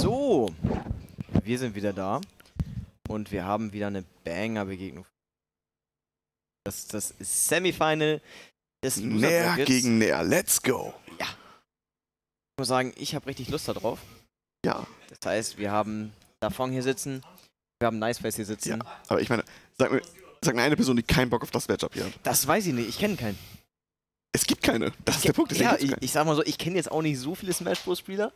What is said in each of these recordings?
So, wir sind wieder da und wir haben wieder eine Banger-Begegnung. Das ist das Semifinal des Loser-Brackets. Näher gegen näher, let's go! Ja. Ich muss sagen, ich habe richtig Lust darauf. Ja. Das heißt, wir haben Daphung hier sitzen, wir haben Niceface hier sitzen. Ja, aber ich meine, sag mir eine Person, die keinen Bock auf das Matchup hier hat. Das weiß ich nicht, ich kenne keinen. Es gibt keine, das ist der Punkt. Ja, ich sag mal so, ich kenne jetzt auch nicht so viele Smash Bros. Spieler,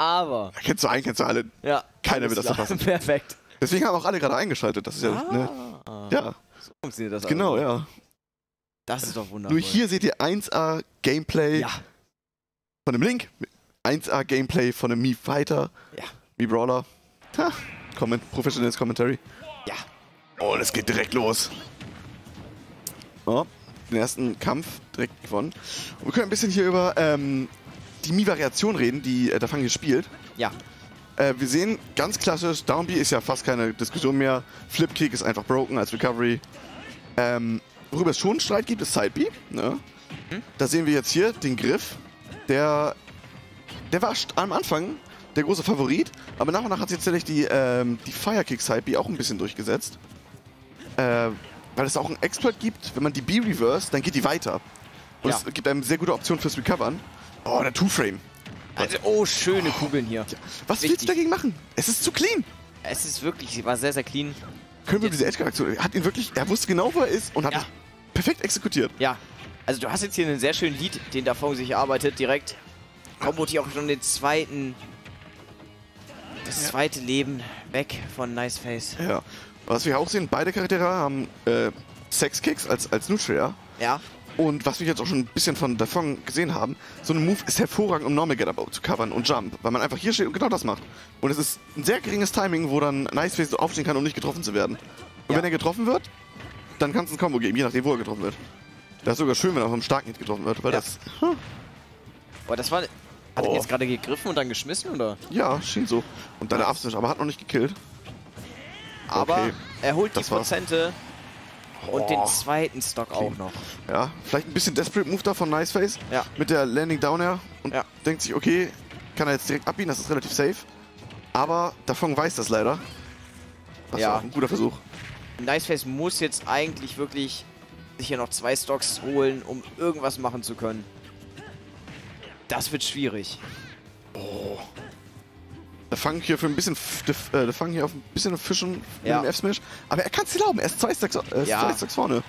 aber... Kennst du einen, kennst du alle. Ja. Keiner will das verpassen. Perfekt. Deswegen haben auch alle gerade eingeschaltet, das ist ja... Ne, ja. So funktioniert das genau, also. Ja. Das ist doch wunderbar. Nur hier seht ihr 1A Gameplay von dem Link, 1A Gameplay von dem Mii Fighter, Mii Brawler. Ha, professionelles Commentary. Ja. Oh, das geht direkt los. Oh. Den ersten Kampf direkt gewonnen. Und wir können ein bisschen hier über die Mii-Variation reden, die Daphung hier spielt. Ja. Wir sehen ganz klassisch, Down B ist ja fast keine Diskussion mehr. Flip Kick ist einfach broken als Recovery. Worüber es schon Streit gibt, ist Side B. Ne? Mhm. Da sehen wir jetzt hier den Griff. Der war am Anfang der große Favorit, aber nach und nach hat sich tatsächlich die Fire Kick Side B auch ein bisschen durchgesetzt. Weil es auch einen Exploit gibt, wenn man die B reverse, dann geht die weiter. Und es gibt einem sehr gute Option fürs Recovern. Oh, der Two-Frame. Also, oh, schöne Kugeln hier. Ja. Was willst du dagegen machen? Es ist zu clean. Es ist wirklich, sie war sehr, sehr clean. Können wir diese Edge-Aktion, er wusste genau, wo er ist und hat es perfekt exekutiert. Ja, also du hast jetzt hier einen sehr schönen Lead, den Daphung sich erarbeitet direkt. Kombo hier auch schon den zweiten, das zweite Leben weg von Niceface. Ja. Was wir auch sehen, beide Charaktere haben Sex-Kicks als Neutral. Ja. Und was wir jetzt auch schon ein bisschen von Daphung gesehen haben, so ein Move ist hervorragend, um Normal Get-Up zu covern und Jump, weil man einfach hier steht und genau das macht. Und es ist ein sehr geringes Timing, wo dann Niceface so aufstehen kann, um nicht getroffen zu werden. Und wenn er getroffen wird, dann kann es ein Combo geben, je nachdem, wo er getroffen wird. Das ist sogar schön, wenn er auf einem starken Hit getroffen wird, weil das... Boah, das war... Hat er jetzt gerade gegriffen und dann geschmissen, oder? Ja, schien so. Und dann der Absmash, aber hat noch nicht gekillt. Aber er holt die Prozente und den zweiten Stock auch noch. Ja, vielleicht ein bisschen Desperate Move da von Niceface mit der Landing Down Air und denkt sich, okay, kann er jetzt direkt abbiegen, das ist relativ safe. Aber Daphung weiß das leider. Das war auch ein guter Versuch. Niceface muss jetzt eigentlich wirklich sich hier noch 2 Stocks holen, um irgendwas machen zu können. Das wird schwierig. Oh. Daphung hier auf ein bisschen Fischen mit dem F-Smash. Aber er kann es glauben, er ist 2 Stacks vorne.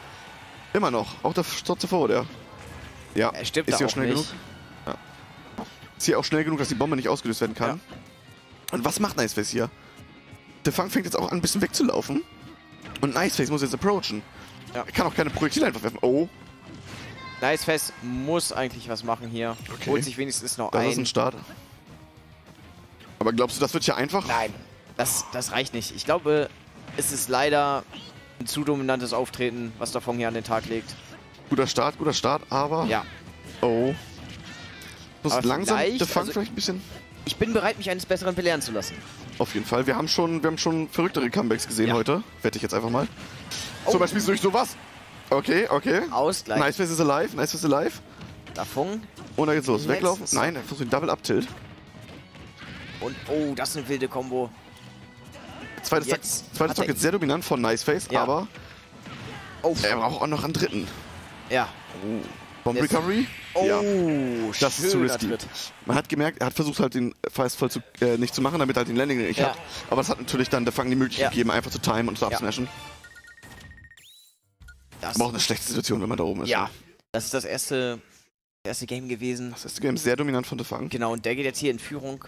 Immer noch. Auch der Stott zuvor, der. Ja, er stimmt ist hier auch schnell nicht. Genug. Ja. Ist hier auch schnell genug, dass die Bombe nicht ausgelöst werden kann. Ja. Und was macht Niceface hier? Daphung fängt jetzt auch an, ein bisschen wegzulaufen. Und Niceface muss jetzt approachen. Ja. Er kann auch keine Projektile einfach werfen. Oh. Niceface muss eigentlich was machen hier. Okay. Holt sich wenigstens noch ein. Das ist ein Start. Aber glaubst du, das wird ja einfach? Nein, das reicht nicht. Ich glaube, es ist leider ein zu dominantes Auftreten, was Daphung hier an den Tag legt. Guter Start, aber... Ja. Oh. Muss langsam Daphung vielleicht ein bisschen... Ich bin bereit, mich eines Besseren belehren zu lassen. Auf jeden Fall. Wir haben schon verrücktere Comebacks gesehen heute. Wette ich jetzt einfach mal. Zum Beispiel durch sowas. Okay, okay. Ausgleich. Niceface is alive, Niceface is alive. Daphung. Und da geht's los. Weglaufen. Nein, er versucht den Double-Up-Tilt. Und oh, das ist eine wilde Kombo. Zweiter Stock ist sehr dominant von Niceface, aber er braucht auch noch einen dritten. Ja. Oh. Bomb Recovery? Oh, das ist zu risky. Tritt. Man hat gemerkt, er hat versucht halt den Feist voll nicht zu machen, damit er halt den Landing nicht hat. Aber das hat natürlich dann Daphung die Möglichkeit gegeben, einfach zu timen und zu absmashen. Das war auch eine schlechte Situation, wenn man da oben ist. Ja, das ist das erste Game gewesen. Das erste Game sehr dominant von Daphung. Genau, und der geht jetzt hier in Führung.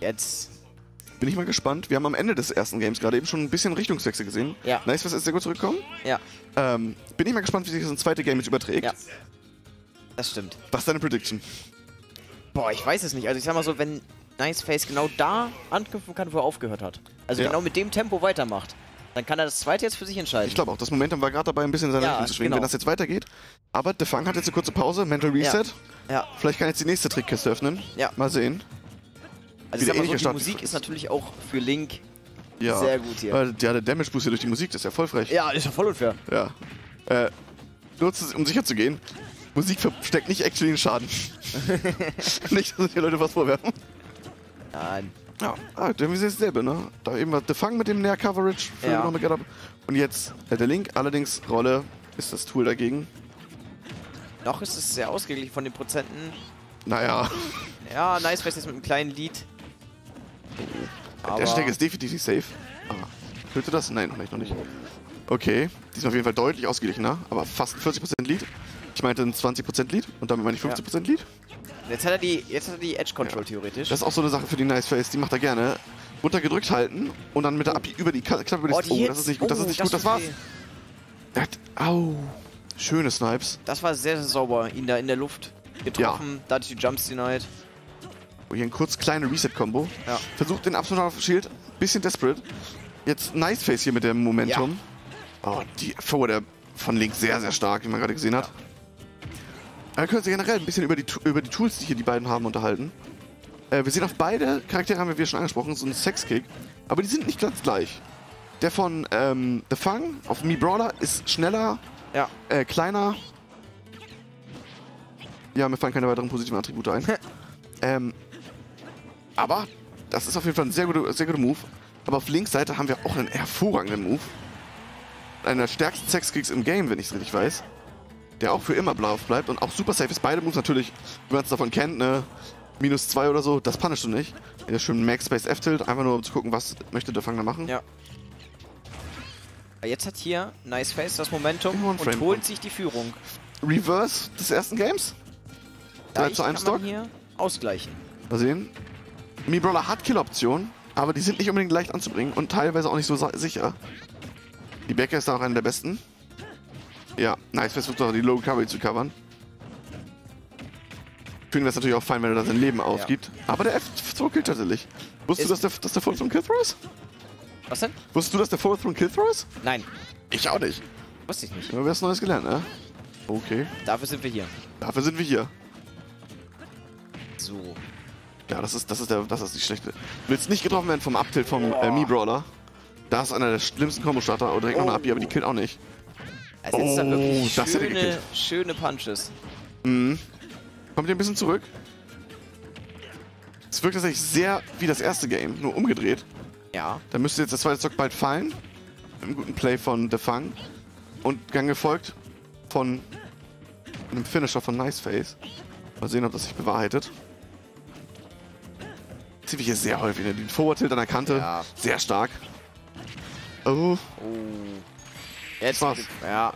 Jetzt bin ich mal gespannt. Wir haben am Ende des ersten Games gerade eben schon ein bisschen Richtungswechsel gesehen. Ja. Niceface ist sehr gut zurückgekommen. Ja. Bin ich mal gespannt, wie sich das zweite Game jetzt überträgt. Ja. Das stimmt. Was ist deine Prediction? Boah, ich weiß es nicht. Also ich sag mal so, wenn Niceface genau da anknüpfen kann, wo er aufgehört hat. Also genau mit dem Tempo weitermacht. Dann kann er das zweite jetzt für sich entscheiden. Ich glaube auch, das Momentum war gerade dabei, ein bisschen in seine Richtung zu schwingen, wenn das jetzt weitergeht. Aber Daphung hat jetzt eine kurze Pause, Mental Reset. Ja. Vielleicht kann jetzt die nächste Trickkiste öffnen. Ja. Mal sehen. Also ich sag mal so, die Musik ist natürlich auch für Link sehr gut hier. Ja, der Damage Boost hier durch die Musik, das ist ja voll frech. Ja, das ist ja voll unfair. Ja. Nutzt es, um sicher zu gehen. Musik versteckt nicht actually den Schaden. Nicht, dass die Leute was vorwerfen. Mann. Ja, dann ist es dasselbe, ne? Da eben war Daphung mit dem Nähr-Coverage für Economic Get-Up. Und jetzt der Link, allerdings Rolle ist das Tool dagegen. Noch ist es sehr ausgeglichen von den Prozenten. Naja. Ja, Niceface jetzt mit einem kleinen Lead. Der Steck ist definitiv safe. Ah, hörte das? Nein, noch nicht. Okay, diesmal auf jeden Fall deutlich ausgeglichener, aber fast 40% Lead. Ich meinte ein 20% Lead und damit meine ich 15% Lead. Jetzt hat er die Edge Control theoretisch. Das ist auch so eine Sache für die Niceface, die macht er gerne. Runtergedrückt halten und dann mit der API über die knapp über die das ist nicht gut, das war's. Au. Schöne Snipes. Das war sehr, sehr sauber, ihn da in der Luft getroffen, dadurch die Jumps denied. Hier ein kurz kleine Reset-Combo. Ja. Versucht den Absolut auf Shield, bisschen desperate. Jetzt Niceface hier mit dem Momentum. Ja. Oh, die Forward von links sehr, sehr stark, wie man gerade gesehen hat. Wir können uns generell ein bisschen über die Tools, die hier die beiden haben, unterhalten. Wir sehen auf beide Charaktere, haben wir schon angesprochen, so einen Sexkick. Aber die sind nicht ganz gleich. Der von Daphung auf Mii Brawler ist schneller, kleiner. Ja, mir fallen keine weiteren positiven Attribute ein. Aber das ist auf jeden Fall ein sehr guter Move. Aber auf Linksseite haben wir auch einen hervorragenden Move. Einer der stärksten Sexkicks im Game, wenn ich es richtig weiß. Der auch für immer blau bleibt und auch super safe ist. Beide Moves natürlich, wenn man es davon kennt, ne? Minus 2 oder so, das punishst du nicht. In der schönen Max Space F-Tilt, einfach nur um zu gucken, was möchte Daphung da machen. Ja. Jetzt hat hier Niceface das Momentum und holt sich die Führung. Reverse des ersten Games. 3 zu 1 Stock. Hier ausgleichen. Mal sehen. Mii Brawler hat Kill-Optionen, aber die sind nicht unbedingt leicht anzubringen und teilweise auch nicht so sicher. Die Becker ist da auch einer der besten. Ja, Niceface versucht auch die Low-Covery zu covern. Ich finde das natürlich auch fein, wenn er da sein Leben aufgibt. Aber der F2 killt tatsächlich. Wusstest du, dass der Full Throne Killthrow ist? Was denn? Wusstest du, dass der Full Throne Killthrow ist? Nein. Ich auch nicht. Wusste ich nicht. Aber wir haben was Neues gelernt, ne? Okay. Dafür sind wir hier. Dafür sind wir hier. So. Ja, das ist die schlechte. Du willst nicht getroffen werden vom Up-Tilt vom Mii Brawler. Da ist einer der schlimmsten Combo-Starter. Und direkt noch eine Abi, aber die killt auch nicht. Also jetzt dann wirklich das schöne Punches. Mhm. Kommt ihr ein bisschen zurück? Es wirkt tatsächlich sehr wie das erste Game, nur umgedreht. Ja. Dann müsste jetzt das zweite Stock bald fallen. Mit einem guten Play von Daphung. Und dann gefolgt von einem Finisher von Niceface. Mal sehen, ob das sich bewahrheitet. Das sieht hier sehr häufig. Den Forward-Tilt an der Kante. Ja. Sehr stark. Oh. Jetzt war's. Ja.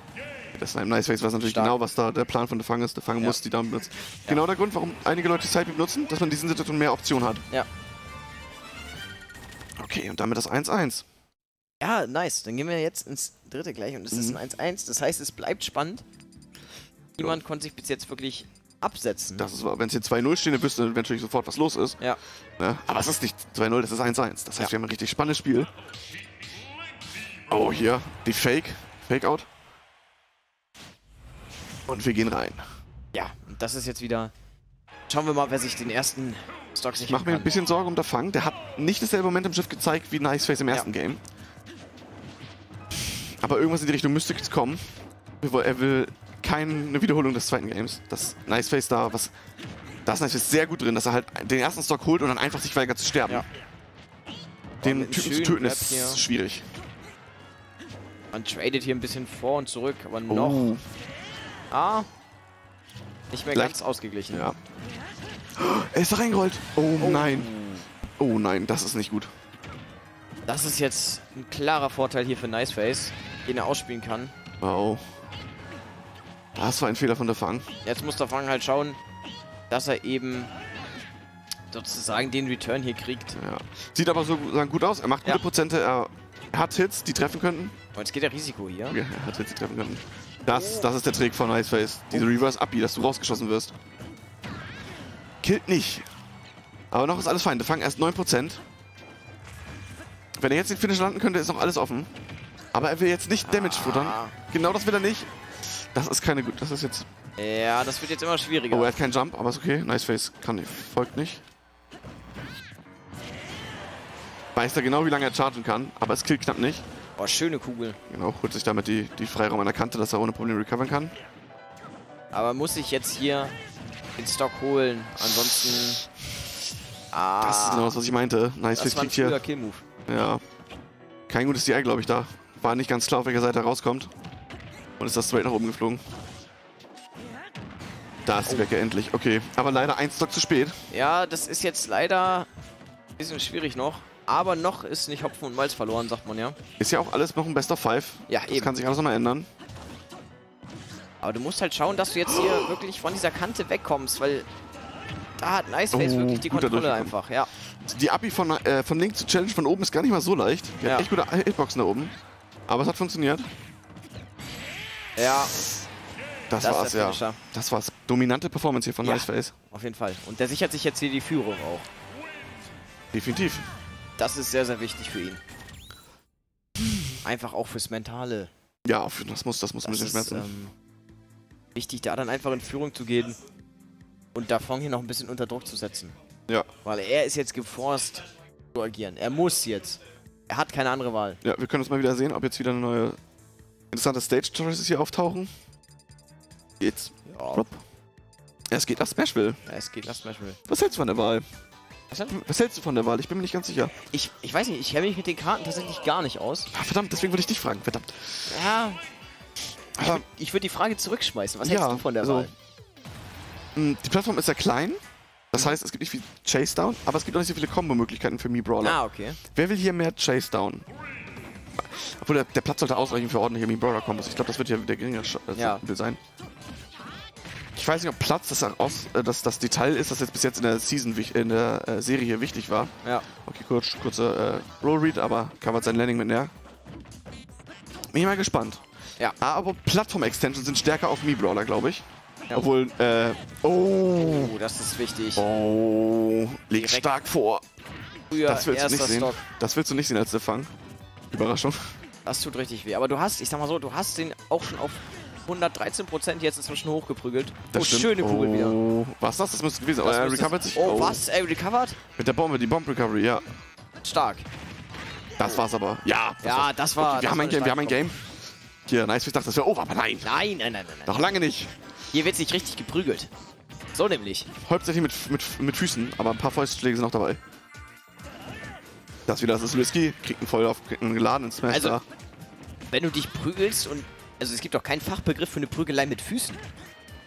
Das war im Niceface, was natürlich genau, was da der Plan von Daphung ist. Daphung muss die Dump benutzen. Genau der Grund, warum einige Leute die Sidebeam benutzen, dass man in diesen Situationen mehr Optionen hat. Ja. Okay, und damit das 1-1. Ja, nice. Dann gehen wir jetzt ins dritte gleich und es ist ein 1-1. Das heißt, es bleibt spannend. Niemand konnte sich bis jetzt wirklich absetzen. Das ist, wenn es hier 2-0 stehen, dann wüsste natürlich sofort, was los ist. Ja. Ne? Aber es ist nicht 2-0, das ist 1-1. Das heißt, wir haben ein richtig spannendes Spiel. Oh, hier. Die Fake-Out. Und wir gehen rein. Ja, und das ist jetzt wieder... Schauen wir mal, wer sich den ersten Stock sichern kann. Ich mache mir ein bisschen Sorgen um Daphung. Der hat nicht dasselbe Moment im Schiff gezeigt wie Niceface im ersten Game. Aber irgendwas in die Richtung müsste jetzt kommen. Er will keine Wiederholung des zweiten Games. Das Niceface da, da ist Niceface sehr gut drin, dass er halt den ersten Stock holt und dann einfach sich weigert zu sterben. Ja. Den Typen zu töten ist schwierig. Man tradet hier ein bisschen vor und zurück, aber noch... Ah, nicht mehr ganz ausgeglichen. Ja. Er ist da reingerollt. Oh nein. Oh nein, das ist nicht gut. Das ist jetzt ein klarer Vorteil hier für Niceface, den er ausspielen kann. Oh. Das war ein Fehler von Daphung. Jetzt muss Daphung halt schauen, dass er eben sozusagen den Return hier kriegt. Ja. Sieht aber sozusagen gut aus. Er macht gute Prozente. Er hat Hits, die treffen könnten. Und jetzt geht der Risiko hier. Ja, er hat Hits, die treffen könnten. Das ist der Trick von Niceface. Diese Reverse-Abi, dass du rausgeschossen wirst. Killt nicht. Aber noch ist alles fein. Daphung erst 9%. Wenn er jetzt den Finish landen könnte, ist noch alles offen. Aber er will jetzt nicht Damage futtern. Genau das will er nicht. Das ist keine gut. Das ist jetzt... Ja, das wird jetzt immer schwieriger. Oh, er hat keinen Jump, aber ist okay. Niceface folgt nicht. Weiß da genau, wie lange er chargen kann, aber es killt knapp nicht. Oh, schöne Kugel. Genau, holt sich damit die Freiraum an der Kante, dass er ohne Probleme recovern kann. Aber muss ich jetzt hier den Stock holen? Ansonsten... Ah. Das ist genau das, was ich meinte. Niceface kriegt hier. Kill-Move. Ja. Kein gutes DI, glaube ich, da. War nicht ganz klar, auf welcher Seite er rauskommt. Und ist das straight nach oben geflogen. Da ist die Wecke endlich. Okay. Aber leider ein Stock zu spät. Ja, das ist jetzt leider ein bisschen schwierig noch. Aber noch ist nicht Hopfen und Malz verloren, sagt man ja. Ist ja auch alles noch ein Best of 5. Ja, das eben. Kann sich alles nochmal ändern. Aber du musst halt schauen, dass du jetzt hier wirklich von dieser Kante wegkommst, weil da hat Niceface wirklich die Kontrolle einfach, ja. Die Abi von Link zu Challenge von oben ist gar nicht mal so leicht. Die hat echt gute Hitboxen da oben. Aber es hat funktioniert. Ja. Das war's, ja. Das war's. Dominante Performance hier von Niceface. Auf jeden Fall. Und der sichert sich jetzt hier die Führung auch. Definitiv. Das ist sehr, sehr wichtig für ihn. Einfach auch fürs Mentale. Ja, das muss ein bisschen schmerzen. Wichtig, da dann einfach in Führung zu gehen und Daphung hier noch ein bisschen unter Druck zu setzen. Ja. Weil er ist jetzt geforst zu agieren. Er muss jetzt. Er hat keine andere Wahl. Ja, wir können uns mal wieder sehen, ob jetzt wieder eine neue interessante Stage-Choices hier auftauchen. Jetzt. Ja. Es geht nach Smashville. Ja, es geht nach Smashville. Was hältst du von der Wahl? Was hältst du von der Wahl? Ich bin mir nicht ganz sicher. Ich weiß nicht, ich kenne mich mit den Karten tatsächlich gar nicht aus. Ach, verdammt, deswegen würde ich dich fragen, verdammt. Ja. Ich würde die Frage zurückschmeißen. Was hältst du von der Wahl? Die Plattform ist ja klein. Das heißt, es gibt nicht viel Chase Down, aber es gibt auch nicht so viele Combo-Möglichkeiten für Mii Brawler. Ah, okay. Wer will hier mehr Chase Down? Obwohl, der Platz sollte ausreichen für ordentliche Mii Brawler-Kombos. Ich glaube, das wird ja der geringere Will sein. Ich weiß nicht, ob Platz das Detail ist, das jetzt bis jetzt in der Serie wichtig war. Ja. Okay, kurzer Roll-Read, aber covert sein Landing mit näher. Bin ich mal gespannt. Ja. Aber Plattform-Extensions sind stärker auf Mii Brawler, glaube ich. Ja. Obwohl, Oh, das ist wichtig. Oh, legt stark vor. Das willst du nicht sehen. Das willst du nicht sehen als Daphung. Überraschung. Das tut richtig weh. Aber du hast, ich sag mal so, du hast den auch schon auf 113% jetzt inzwischen hochgeprügelt. Das stimmt. Schöne Kugel wieder. Was ist das? Das müsste gewesen sein. Er recovert sich. Oh, was? Er recovered? Mit der Bombe, die Bomb-Recovery, ja. Stark. Das war's aber. Ja. Ja, das war... Okay, wir haben ein Game. Hier, Niceface dachte, das wäre over, aber nein. Nein. Noch lange nicht. Hier wird sich richtig geprügelt. So nämlich. Hauptsächlich mit Füßen, aber ein paar Fäustschläge sind noch dabei. Das wieder, das ist Risky. Kriegt einen Volllauf, kriegt einen geladenen Smash. Also, wenn du dich prügelst und... Also es gibt doch keinen Fachbegriff für eine Prügelei mit Füßen.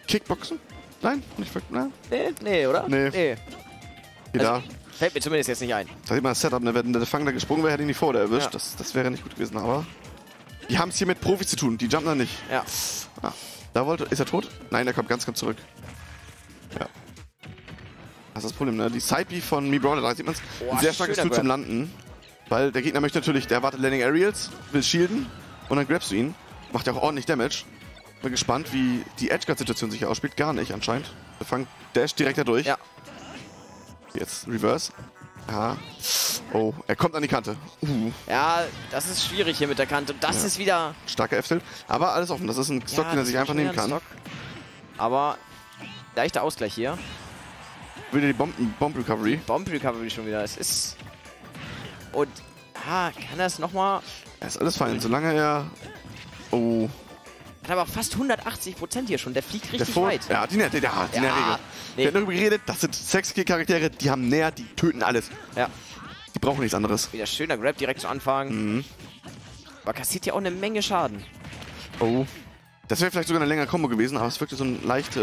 Kickboxen? Nein? Nicht Nein? Nee, oder? Nee. Also, fällt mir zumindest jetzt nicht ein. Da sieht man das Setup, ne? Wenn der Daphung da gesprungen wäre, hätte ihn nicht vor, der erwischt. Ja. Das wäre nicht gut gewesen, aber... Die haben es hier mit Profis zu tun, die jumpen da nicht. Ja. Ah. Ist er tot? Nein, er kommt ganz knapp zurück. Ja. Das ist das Problem, ne? Die Side-B von Mii Brawler, da sieht man es. Oh, sehr starkes Tool zum Landen. Weil der Gegner möchte natürlich, der erwartet Landing Aerials, will shielden und dann grabst du ihn. Macht ja auch ordentlich Damage. Bin gespannt, wie die Edgeguard-Situation sich hier ausspielt. Gar nicht anscheinend. Daphung dasht direkt da durch. Ja. Jetzt Reverse. Ja. Oh, er kommt an die Kante. Ja, das ist schwierig hier mit der Kante. Das ist wieder... Starker F-Tilt. Aber alles offen. Das ist ein Stock, den er sich einfach nehmen kann. Aber leichter Ausgleich hier. Wieder die Bomb-Recovery. Bomb-Recovery schon wieder. Es ist... Und... Ah, kann er es nochmal... Er ist alles fein, solange er... Oh. Hat aber fast 180% hier schon. Der fliegt richtig weit. Ja, die Regel. Wir haben darüber geredet, das sind 6K-Charaktere, die haben näher, die töten alles. Ja. Die brauchen nichts anderes. Wieder schöner Grab direkt zu Anfang. Mhm. Aber kassiert ja auch eine Menge Schaden. Oh. Das wäre vielleicht sogar eine längere Kombo gewesen, aber es wirkte so ein leicht...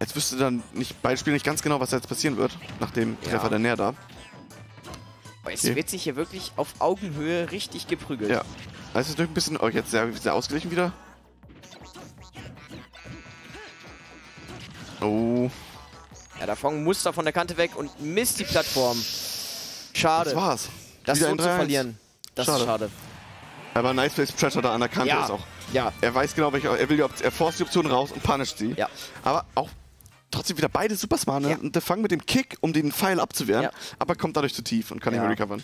Als wüsste dann beide Spiele nicht ganz genau, was jetzt passieren wird, nach dem Treffer der näher da. Aber es wird sich hier wirklich auf Augenhöhe richtig geprügelt. Ja. Also ein bisschen... Oh, jetzt sehr ausgeglichen wieder. Oh. Ja, Daphung muss da von der Kante weg und misst die Plattform. Schade. Das war's. Das so zu verlieren. Das ist schade. Aber Niceface Pressure da an der Kante ist auch. Ja. Er weiß genau, er forst die Option raus und punisht sie. Ja. Aber auch trotzdem wieder beide super smart. Ne? Ja. Und Daphung mit dem Kick, um den Pfeil abzuwehren, aber kommt dadurch zu tief und kann nicht mehr recovern.